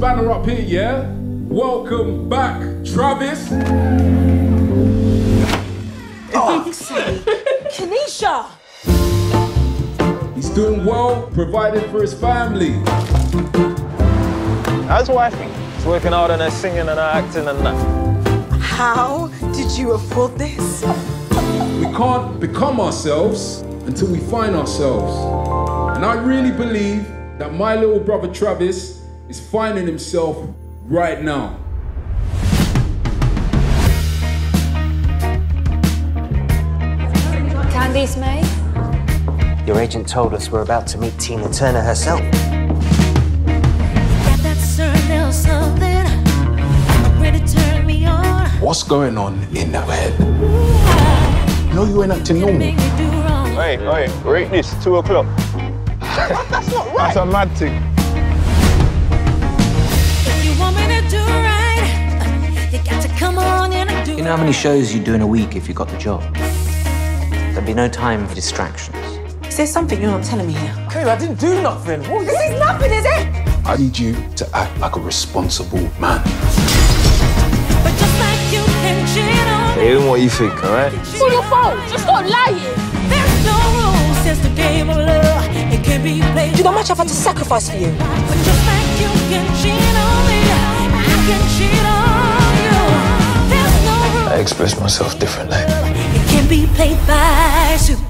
banner up here, yeah? Welcome back, Travis. Oxy! Kenesha! He's doing well, providing for his family. How's wifey? She's working hard on her singing and her acting and that. How did you afford this? We can't become ourselves until we find ourselves. And I really believe that my little brother Travis is finding himself right now. Candice May? Your agent told us we're about to meet Tina Turner herself. What's going on in that head? No, you ain't acting normal. Wait, rate this, 2 o'clock. That's not right. That's a mad thing. If you want me to do right, you got to come on in and do. You know how many shows you do in a week if you got the job? There'd be no time for distractions. Is there something you're not telling me here? Kayla, I didn't do nothing. What? This is nothing, is it? I need you to act like a responsible man. But just like you can cheat on me. Hey, even what you think, all right? It's all your fault. Just stop lying. There's no rules since the game of love. It can be played. Do you know how much I've had to sacrifice for you? But just like you can cheat on me, I can cheat on you. There's no rules. I express myself differently. It can be played by you.